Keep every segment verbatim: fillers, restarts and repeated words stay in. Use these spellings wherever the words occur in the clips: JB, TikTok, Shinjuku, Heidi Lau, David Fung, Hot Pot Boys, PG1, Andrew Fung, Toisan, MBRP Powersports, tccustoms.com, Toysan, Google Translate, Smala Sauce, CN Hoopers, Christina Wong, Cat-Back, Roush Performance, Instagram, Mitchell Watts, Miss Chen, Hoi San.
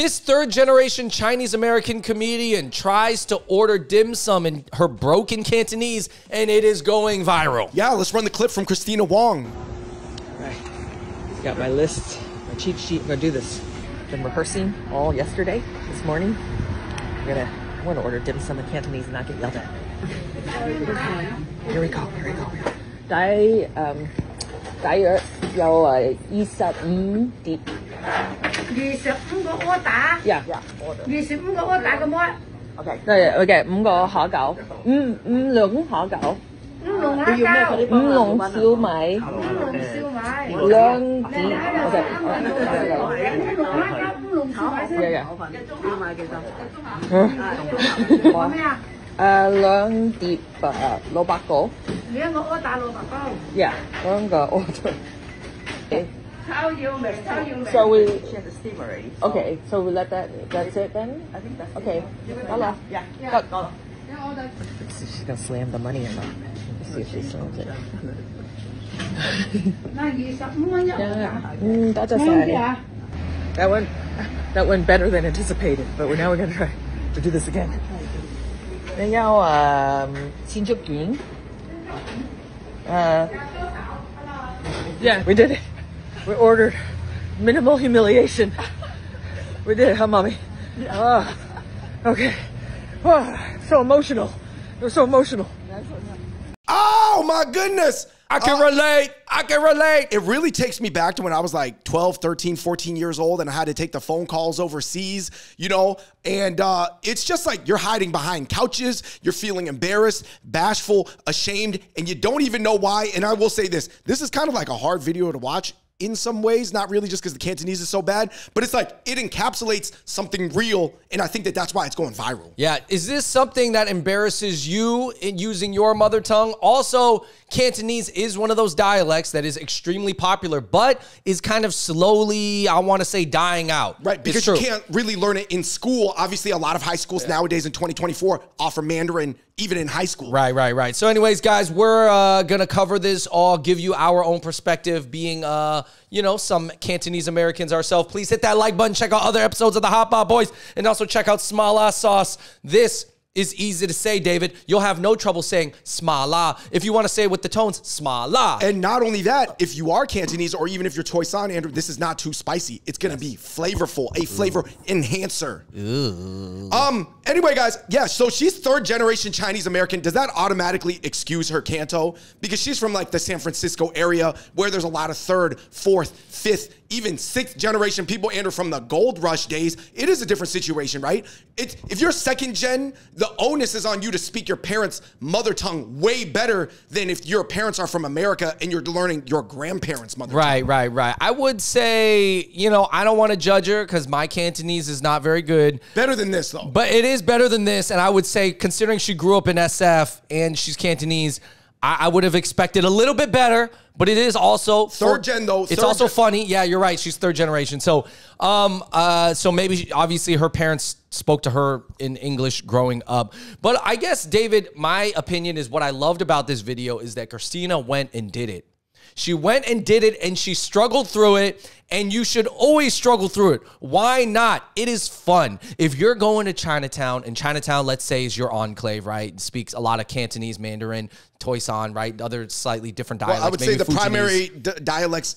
This third-generation Chinese-American comedian tries to order dim sum in her broken Cantonese, and it is going viral. Yeah, let's run the clip from Christina Wong. All right, got my list, my cheat sheet. I'm gonna do this. Been rehearsing all yesterday, this morning. I'm gonna, I wanna order dim sum in Cantonese and not get yelled at. Here we go, here we go. Dai, um, dai yao yi sub m di. Yeah, yeah, order. Okay. Okay, okay, five個蝦餃，五五兩蝦餃，五籠蝦餃，五籠燒賣，五籠燒賣，兩碟，我哋五籠蝦餃，五籠燒賣先，要買幾多？咩啊？誒兩碟誒蘿蔔糕，兩個鵝蛋蘿蔔糕，呀，兩個鵝蛋。So we she has a steamer already. So. Okay, so we let that that's it then? I think that's okay. Hola. Yeah. Yeah. Go. Let's see if she's gonna slam the money or not. Let's see if she slams it. Yeah. Mm, that's a sign. That went that went better than anticipated, but we're now we're gonna try to do this again. Then y'all um Shinjuku. Uh yeah, we did it. We ordered minimal humiliation. We did it, huh, mommy? Yeah. Oh, okay. Oh, so emotional. It was so emotional. Oh, my goodness. I can uh, relate. I can relate. It really takes me back to when I was like twelve, thirteen, fourteen years old and I had to take the phone calls overseas, you know, and uh, it's just like you're hiding behind couches. You're feeling embarrassed, bashful, ashamed, and you don't even know why. And I will say this. This is kind of like a hard video to watch. In some ways, not really just because the Cantonese is so bad, but it's like it encapsulates something real, and I think that that's why it's going viral. Yeah, is this something that embarrasses you in using your mother tongue? Also, Cantonese is one of those dialects that is extremely popular, but is kind of slowly, I want to say, dying out. Right, because you can't really learn it in school. Obviously, a lot of high schools yeah. nowadays in twenty twenty-four offer Mandarin even in high school. Right, right, right. So anyways, guys, we're uh, going to cover this all, give you our own perspective, being, uh, you know, some Cantonese Americans ourselves. Please hit that like button, check out other episodes of the Hot Pot Boys, and also check out Smala Sauce. This is easy to say, David. You'll have no trouble saying Smala. If you want to say it with the tones, Smala. And not only that, if you are Cantonese or even if you're Toysan, Andrew, this is not too spicy. It's going to be flavorful, a flavor enhancer. Ooh. Um. Anyway, guys, yeah, so she's third generation Chinese American. Does that automatically excuse her Canto? Because she's from like the San Francisco area where there's a lot of third, fourth, fifth, even sixth generation people, Andrew, from the gold rush days. It is a different situation, right? It's, if you're second gen, the onus is on you to speak your parents' mother tongue way better than if your parents are from America and you're learning your grandparents' mother right, tongue. Right, right, right. I would say, you know, I don't want to judge her because my Cantonese is not very good. Better than this, though. But it is better than this. And I would say, considering she grew up in S F and she's Cantonese, I, I would have expected a little bit better. But it is also third gen though. It's also funny. Yeah, you're right. She's third generation. So, um, uh, so maybe she, obviously her parents spoke to her in English growing up. But I guess, David, my opinion is what I loved about this video is that Christina went and did it. She went and did it, and she struggled through it. And you should always struggle through it. Why not? It is fun. If you're going to Chinatown, and Chinatown, let's say, is your enclave, right? It speaks a lot of Cantonese, Mandarin, Toysan, right? Other slightly different dialects. Well, I would maybe say the Fujianese. Primary d dialects,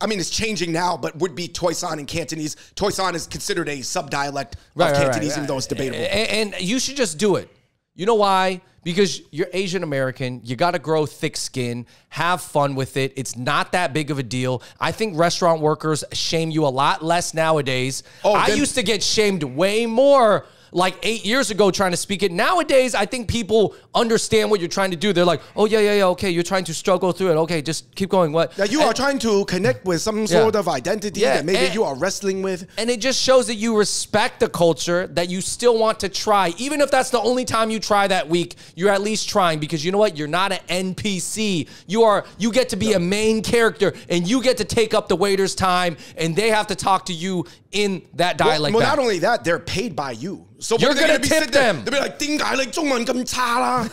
I mean, it's changing now, but would be Toysan and Cantonese. Toysan is considered a subdialect right, of right, Cantonese, right, right. even though it's debatable. And, and you should just do it. You know why? Because you're Asian American, you gotta grow thick skin, have fun with it. It's not that big of a deal. I think restaurant workers shame you a lot less nowadays. Oh, I used to get shamed way more like eight years ago trying to speak it. Nowadays, I think people understand what you're trying to do. They're like, oh, yeah, yeah, yeah, okay, you're trying to struggle through it. Okay, just keep going. What? Now you and, are trying to connect with some yeah. sort of identity yeah, that maybe and, you are wrestling with. And it just shows that you respect the culture, that you still want to try. Even if that's the only time you try that week, you're at least trying because you know what? You're not an N P C. You are. You get to be no. a main character, and you get to take up the waiter's time, and they have to talk to you in that dialect. Well, well not only that, they're paid by you. So you're going to be tip them. They'll be like, "Ding guy, like Zhongwen gum cha la."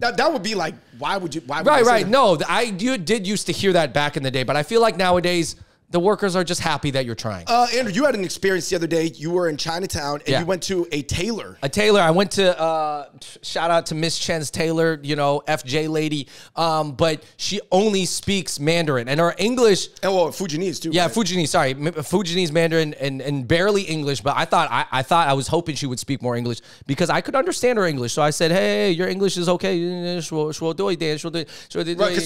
That that would be like, why would you? Why would right, right. No, I you did used to hear that back in the day, but I feel like nowadays The workers are just happy that you're trying. Uh, Andrew, you had an experience the other day. You were in Chinatown, and yeah. you went to a tailor. A tailor. I went to, uh, shout out to Miss Chen's tailor, you know, F J lady. Um, but she only speaks Mandarin. And her English... Oh, well, Fujianese, too. Yeah, right? Fujianese, sorry. Fujianese, Mandarin, and, and barely English. But I thought I, I thought I was hoping she would speak more English because I could understand her English. So I said, hey, your English is okay. Right, so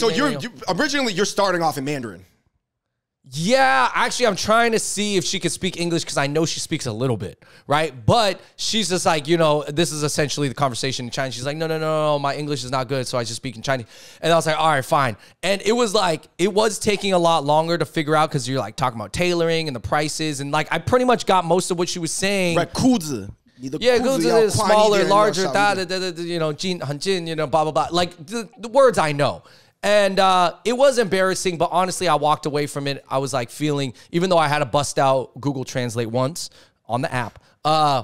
you're, you, originally, you're starting off in Mandarin. Yeah, actually, I'm trying to see if she could speak English because I know she speaks a little bit, right? But she's just like, you know, this is essentially the conversation in Chinese. She's like, no, no, no, no, my English is not good, so I just speak in Chinese. And I was like, all right, fine. And it was like, it was taking a lot longer to figure out because you're like talking about tailoring and the prices. And like, I pretty much got most of what she was saying. Right, 裤子. Yeah, go to the smaller, larger, da, da, da, da, you know, jin, han jin, you know, blah, blah, blah. Like the, the words I know. And uh, it was embarrassing, but honestly, I walked away from it. I was like feeling, even though I had to bust out Google Translate once on the app, uh,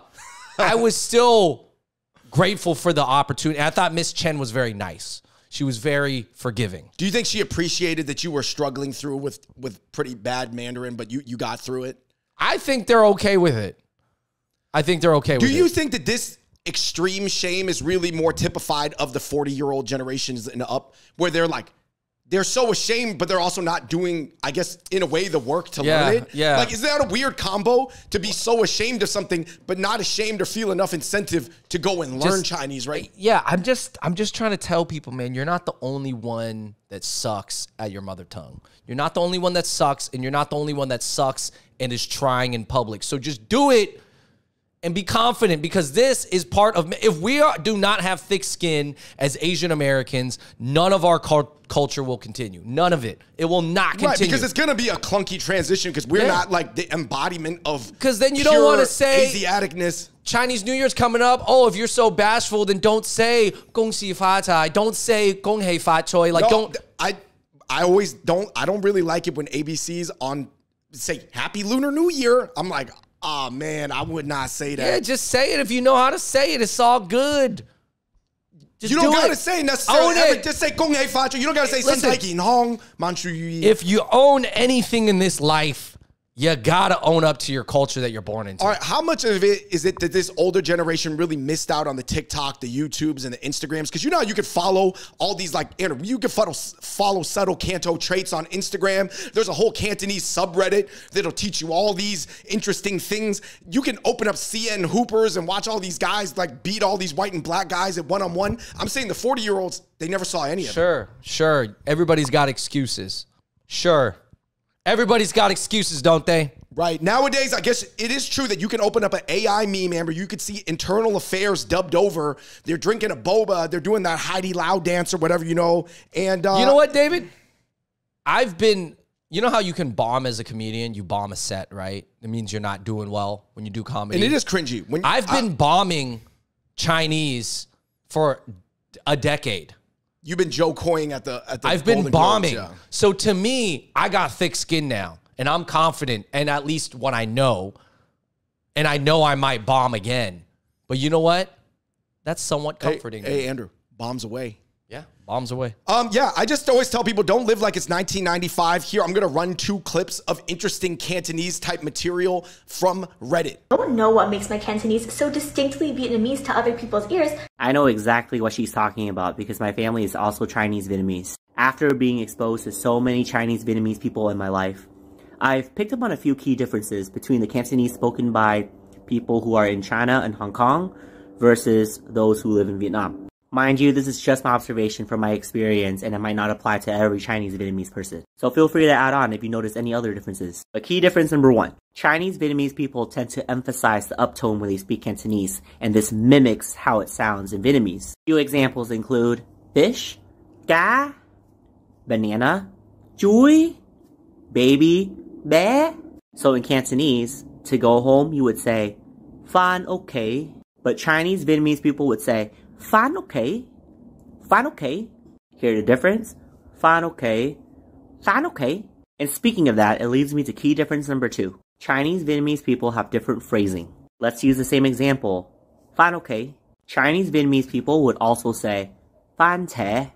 I was still grateful for the opportunity. I thought Miss Chen was very nice. She was very forgiving. Do you think she appreciated that you were struggling through with, with pretty bad Mandarin, but you, you got through it? I think they're okay with it. I think they're okay with it. Do you think that this extreme shame is really more typified of the forty-year-old generations and up, where they're like, they're so ashamed, but they're also not doing, I guess, in a way, the work to yeah, learn it? Yeah. Like, is that a weird combo to be so ashamed of something, but not ashamed or feel enough incentive to go and learn just, Chinese, right? Yeah, I'm just, I'm just trying to tell people, man, you're not the only one that sucks at your mother tongue. You're not the only one that sucks, and you're not the only one that sucks and is trying in public. So just do it. And be confident, because this is part of, if we are, do not have thick skin as Asian Americans, none of our culture will continue. None of it. It will not continue. Right, because it's going to be a clunky transition because we're yeah. not like the embodiment of Because then you pure don't want to say Asiaticness. Chinese New Year's coming up. Oh, if you're so bashful, then don't say Gong Xi Fa Cai. Don't say Gong Hei Fa Choi. Like, no, don't. I, I always don't. I don't really like it when A B C's on, say, Happy Lunar New Year. I'm like, oh, man, I would not say that. Yeah, just say it if you know how to say it. It's all good. Just you don't do gotta it. say necessarily. Every, just say Kung Hei Fa Choi. You don't gotta say Sentai in Hong Manchu Yui. If you own anything in this life, you gotta own up to your culture that you're born into. All right, how much of it is it that this older generation really missed out on the TikTok, the YouTubes, and the Instagrams? Because you know how you could follow all these, like, you could follow, follow subtle Canto traits on Instagram. There's a whole Cantonese subreddit that'll teach you all these interesting things. You can open up C N Hoopers and watch all these guys, like, beat all these white and black guys at one-on-one. I'm saying the forty-year-olds, they never saw any of it. Sure, sure. Everybody's got excuses. Sure. Everybody's got excuses, don't they? Right. Nowadays, I guess it is true that you can open up an A I meme, Amber. You could see internal affairs dubbed over. They're drinking a boba. They're doing that Heidi Lau dance or whatever, you know. And uh, you know what, David? I've been, you know how you can bomb as a comedian? You bomb a set, right? It means you're not doing well when you do comedy. And it is cringy. When, I've I, been bombing Chinese for a decade. You've been joe-coying at the at the. I've been bombing. Girls, yeah. So to me, I got thick skin now, and I'm confident, and at least what I know, and I know I might bomb again. But you know what? That's somewhat comforting. Hey, hey Andrew, bombs away. Yeah, bombs away. Um, yeah, I just always tell people, don't live like it's nineteen ninety-five. Here, I'm gonna run two clips of interesting Cantonese-type material from Reddit. I don't know what makes my Cantonese so distinctly Vietnamese to other people's ears. I know exactly what she's talking about because my family is also Chinese-Vietnamese. After being exposed to so many Chinese-Vietnamese people in my life, I've picked up on a few key differences between the Cantonese spoken by people who are in China and Hong Kong versus those who live in Vietnam. Mind you, this is just my observation from my experience, and it might not apply to every Chinese Vietnamese person. So feel free to add on if you notice any other differences. But key difference number one, Chinese Vietnamese people tend to emphasize the uptone when they speak Cantonese, and this mimics how it sounds in Vietnamese. A few examples include fish, cá, banana, chuối, baby, bé. So in Cantonese, to go home, you would say, fan okay. But Chinese Vietnamese people would say, Fan okay. Fan okay. Hear the difference? Fan okay. Fan okay. And speaking of that, it leads me to key difference number two. Chinese Vietnamese people have different phrasing. Let's use the same example. Fan okay. Chinese Vietnamese people would also say Fan te.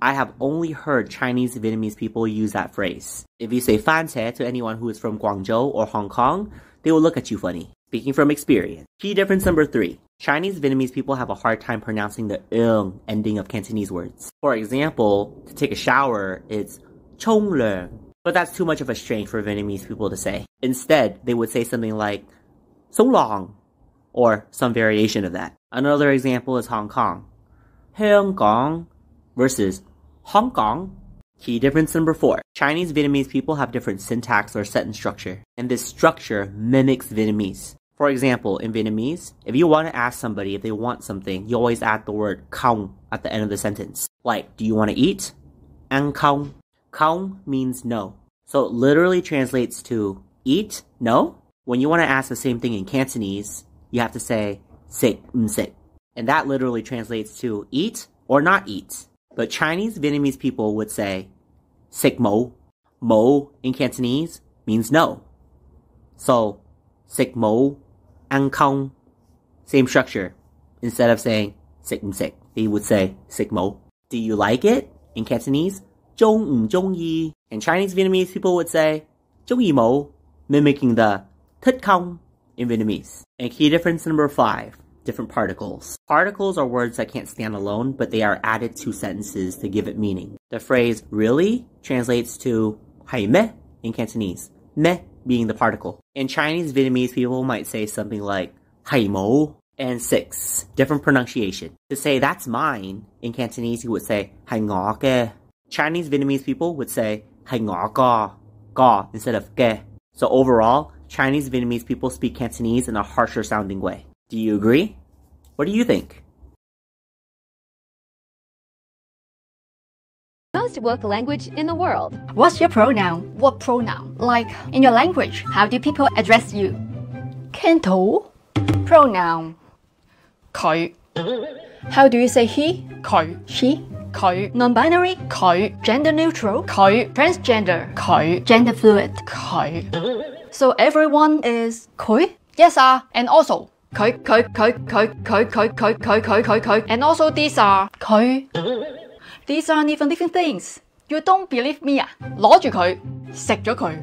I have only heard Chinese Vietnamese people use that phrase. If you say fan che to anyone who is from Guangzhou or Hong Kong, they will look at you funny. Speaking from experience. Key difference number three. Chinese Vietnamese people have a hard time pronouncing the ng ending of Cantonese words. For example, to take a shower, it's chong le. But that's too much of a strain for Vietnamese people to say. Instead, they would say something like so long, or some variation of that. Another example is Hong Kong. Hong Kong versus Hong Kong. Key difference number four. Chinese Vietnamese people have different syntax or sentence structure, and this structure mimics Vietnamese. For example, in Vietnamese, if you want to ask somebody if they want something, you always add the word "kong" at the end of the sentence. Like, do you want to eat? Ăn không. Kong means no. So it literally translates to eat, no? When you want to ask the same thing in Cantonese, you have to say sik, m sik. And that literally translates to eat or not eat. But Chinese Vietnamese people would say sik mo. Mo in Cantonese means no. So sik mo, ăn không. Same structure. Instead of saying sik m sik, they would say sik mo. Do you like it? In Cantonese, zhong zhong yi. And Chinese Vietnamese people would say zhong yi mo, mimicking the thích không in Vietnamese. And key difference number five, different particles. Particles are words that can't stand alone, but they are added to sentences to give it meaning. The phrase really translates to hai meh in Cantonese, meh being the particle. In Chinese Vietnamese people might say something like hai mo. And six, different pronunciation. To say that's mine in Cantonese, you would say hai ngó ke. Chinese Vietnamese people would say hai ngó ka, ka instead of ke. So overall, Chinese Vietnamese people speak Cantonese in a harsher sounding way. Do you agree? What do you think? Most work language in the world. What's your pronoun? What pronoun? Like, in your language, how do people address you? Kanto. Pronoun. Kai. How do you say he? Kai. She. Kai. Non-binary? Kai. Gender neutral? Kai. Transgender? Kai. Gender fluid? Kai. So everyone is koi? Yes, ah, and also koi, koi, koi, koi, koi, koi, koi, koi, koi, koi, koi, and also these are koi. These aren't even living things. You don't believe me, ah?攞住佢，食咗佢。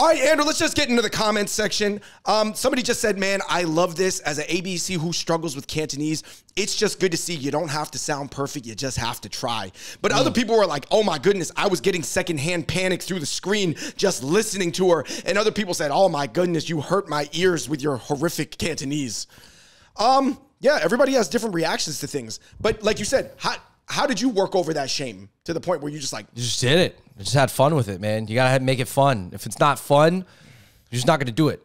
All right, Andrew, let's just get into the comments section. Um, somebody just said, man, I love this. As an A B C who struggles with Cantonese, it's just good to see you don't have to sound perfect. You just have to try. But mm. other people were like, oh, my goodness, I was getting secondhand panic through the screen just listening to her. And other people said, oh, my goodness, you hurt my ears with your horrific Cantonese. Um, yeah, everybody has different reactions to things. But like you said, how, how did you work over that shame to the point where you just like... You just did it. Just had fun with it, man. You gotta make it fun. If it's not fun, you're just not gonna do it.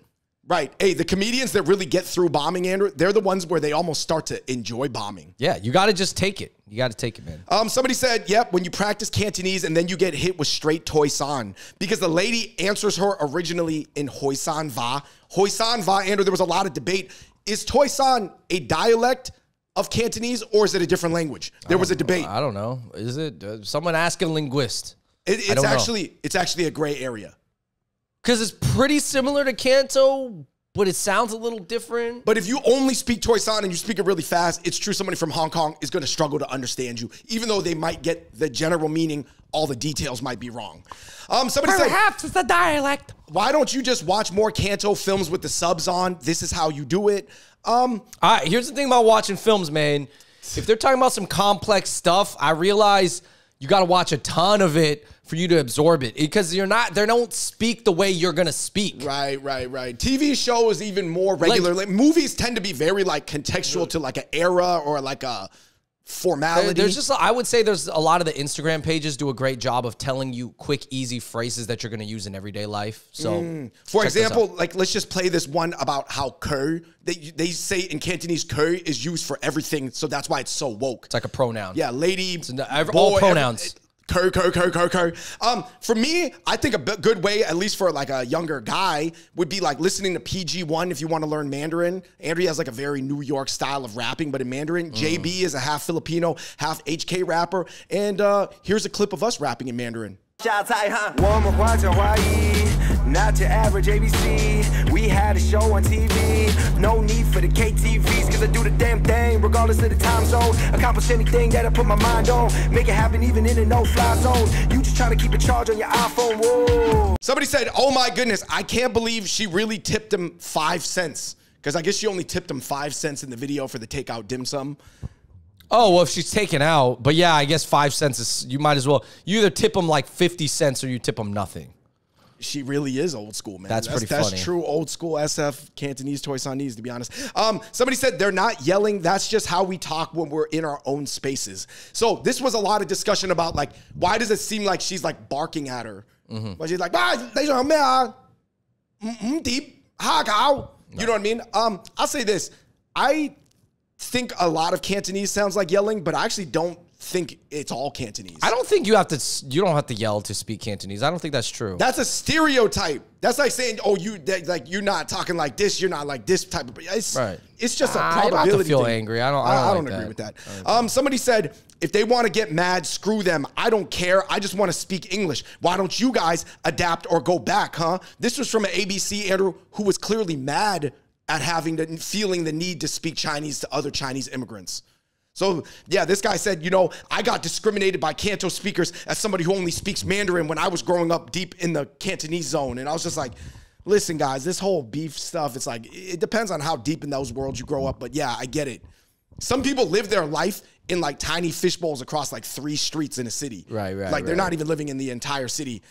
Right. Hey, the comedians that really get through bombing, Andrew, they're the ones where they almost start to enjoy bombing. Yeah, you gotta just take it. You gotta take it, man. Um, somebody said, yep, when you practice Cantonese and then you get hit with straight Hoi San, because the lady answers her originally in Hoi San Va. Hoi San Va, Andrew, there was a lot of debate. Is Hoi San a dialect of Cantonese or is it a different language? There was a debate. I don't know. Is it? Uh, someone ask a linguist. It, it's actually know. It's actually a gray area because it's pretty similar to Canto, but it sounds a little different. But if you only speak Hoi San and you speak it really fast, it's true. Somebody from Hong Kong is going to struggle to understand you, even though they might get the general meaning. All the details might be wrong. Um, somebody said, perhaps it's a dialect. Why don't you just watch more Canto films with the subs on? This is how you do it. Um, All right, here's the thing about watching films, man. If they're talking about some complex stuff, I realize you got to watch a ton of it for you to absorb it because you're not, they don't speak the way you're going to speak. Right, right, right. T V show is even more regular. Like, like, movies tend to be very like contextual to like an era or like a formality. There's just, I would say there's a lot of the Instagram pages do a great job of telling you quick, easy phrases that you're going to use in everyday life. So mm. for example, like let's just play this one about how cur they, they say in Cantonese, cur is used for everything. So that's why it's so woke. It's like a pronoun. Yeah. Lady, it's an, boy, all pronouns. Every, Cur, cur, cur, cur, cur. Um, for me, I think a good way, at least for like a younger guy, would be like listening to P G one if you want to learn Mandarin. Andrew has like a very New York style of rapping, but in Mandarin. Mm. J B is a half Filipino, half H K rapper. And uh, here's a clip of us rapping in Mandarin. Not your average A B C. We had a show on T V. No need for the K T Vs, cause I do the damn thing regardless of the time zone. Accomplish anything that I put my mind on. Make it happen even in a no-fly zone. You just trying to keep a charge on your iPhone. Whoa. Somebody said, oh my goodness, I can't believe she really tipped him five cents. Because I guess she only tipped him five cents in the video for the takeout dim sum. Oh, well, if she's taken out. But yeah, I guess five cents is, you might as well. You either tip them like fifty cents or you tip them nothing. She really is old school, man. That's, that's pretty that's funny. That's true old school S F Cantonese toy Sanese, to be honest. Um, somebody said they're not yelling. That's just how we talk when we're in our own spaces. So this was a lot of discussion about like, why does it seem like she's like barking at her? Mm-hmm. But she's like, ah, deep, ha, cow. No. You know what I mean? Um, I'll say this. I think a lot of Cantonese sounds like yelling, but I actually don't think it's all Cantonese. I don't think you have to, you don't have to yell to speak Cantonese. I don't think that's true. That's a stereotype. That's like saying, oh, you that, like you're not talking like this. You're not like this type of, it's, right. It's just a probability. I don't have to feel thing. angry. I don't, I don't, I, I don't like agree that. with that. Um, somebody said, if they want to get mad, screw them. I don't care. I just want to speak English. Why don't you guys adapt or go back, huh? This was from an A B C, Andrew, who was clearly mad at having the, feeling the need to speak Chinese to other Chinese immigrants. So yeah, this guy said, you know, I got discriminated by Canto speakers as somebody who only speaks Mandarin when I was growing up deep in the Cantonese zone. And I was just like, listen guys, this whole beef stuff, it's like, it depends on how deep in those worlds you grow up. But yeah, I get it. Some people live their life in like tiny fish bowls across like three streets in a city. Right, right, Like they're right. not even living in the entire city.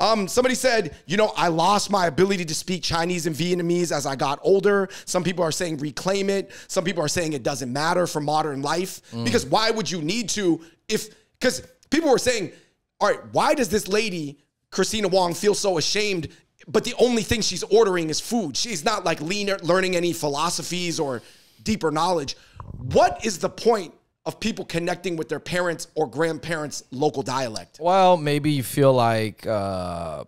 Um, somebody said, you know, I lost my ability to speak Chinese and Vietnamese as I got older. Some people are saying reclaim it. Some people are saying it doesn't matter for modern life. Mm. Because why would you need to if, because people were saying, all right, why does this lady, Christina Wong, feel so ashamed? But the only thing she's ordering is food. She's not like leaner, learning any philosophies or deeper knowledge. What is the point of people connecting with their parents or grandparents' local dialect? Well, maybe you feel like uh,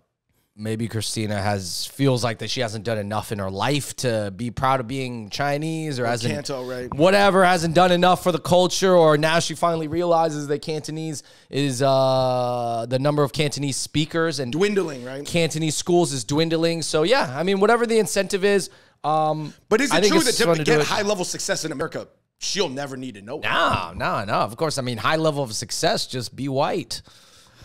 maybe Christina has feels like that she hasn't done enough in her life to be proud of being Chinese or, or hasn't Canto, right? whatever hasn't done enough for the culture, or now she finally realizes that Cantonese is uh, the number of Cantonese speakers and dwindling, right? Cantonese schools is dwindling. So yeah, I mean, whatever the incentive is. Um, but is it true that to, to get high level success in America, she'll never need to know it? Nah, nah, nah. Of course, I mean, high level of success, just be white.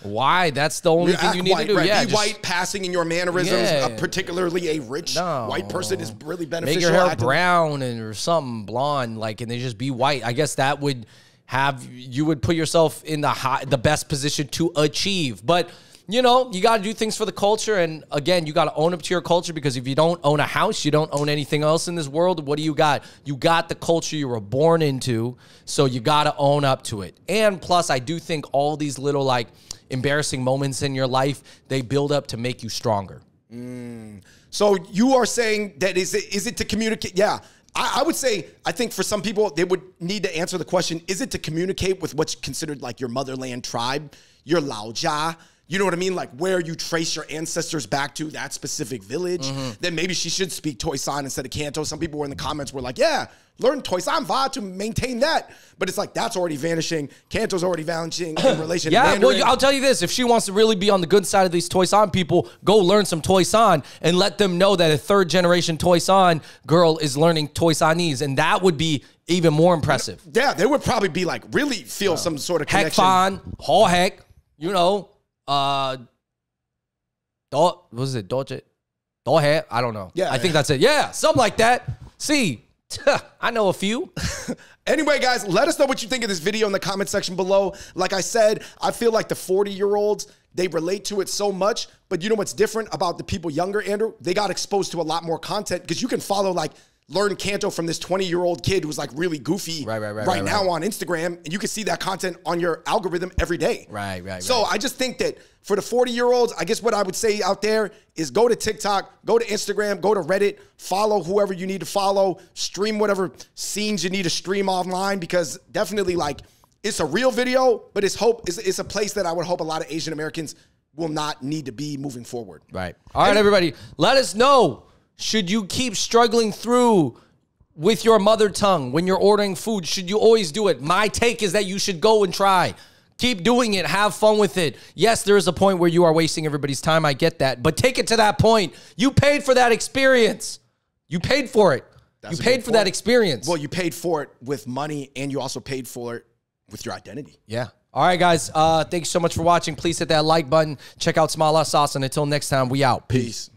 Why? That's the only you thing you need white, to do. Right? Yeah, be just, white, passing in your mannerisms, yeah. uh, particularly a rich no. white person is really beneficial. Make your hair brown and, or something blonde, like, and they just be white. I guess that would have, you would put yourself in the high, the best position to achieve. But, you know, you got to do things for the culture. And again, you got to own up to your culture, because if you don't own a house, you don't own anything else in this world. What do you got? You got the culture you were born into. So you got to own up to it. And plus, I do think all these little like embarrassing moments in your life, they build up to make you stronger. Mm. So you are saying that is it, is it to communicate? Yeah. I would say, I think for some people, they would need to answer the question, is it to communicate with what's considered like your motherland tribe, your Laojia? You know what I mean? Like where you trace your ancestors back to that specific village. Mm-hmm. Then maybe she should speak Toisan instead of Canto. Some people were in the comments were like, yeah, learn Toisan Va to maintain that. But it's like, that's already vanishing. Canto's already vanishing in relation yeah, to Mandarin. Well, I'll tell you this. If she wants to really be on the good side of these Toisan people, go learn some Toisan and let them know that a third generation Toisan girl is learning Toisanese. And that would be even more impressive. You know, yeah, they would probably be like, really feel yeah. some sort of connection. Hek Fan, Ho Hek, you know. Uh, do, what was it? Doje, Dohe? I don't know. Yeah, I yeah. think that's it. Yeah, something like that. See, I know a few. Anyway, guys, let us know what you think of this video in the comment section below. Like I said, I feel like the forty year olds, they relate to it so much, but you know what's different about the people younger, Andrew? They got exposed to a lot more content, because you can follow like learn Canto from this twenty year old kid who's like really goofy right, right, right, right, right now right. on Instagram. And you can see that content on your algorithm every day. Right, right, So right. I just think that for the forty year olds, I guess what I would say out there is go to TikTok, go to Instagram, go to Reddit, follow whoever you need to follow, stream whatever scenes you need to stream online, because definitely like it's a real video, but it's hope it's, it's a place that I would hope a lot of Asian Americans will not need to be moving forward. Right. All and, right, everybody, let us know. Should you keep struggling through with your mother tongue when you're ordering food? Should you always do it? My take is that you should go and try. Keep doing it. Have fun with it. Yes, there is a point where you are wasting everybody's time. I get that. But take it to that point. You paid for that experience. You paid for it. That's you paid for point. that experience. Well, you paid for it with money, and you also paid for it with your identity. Yeah. All right, guys. Uh, thank you so much for watching. Please hit that like button. Check out Smala Sauce. And until next time, we out. Peace. Peace.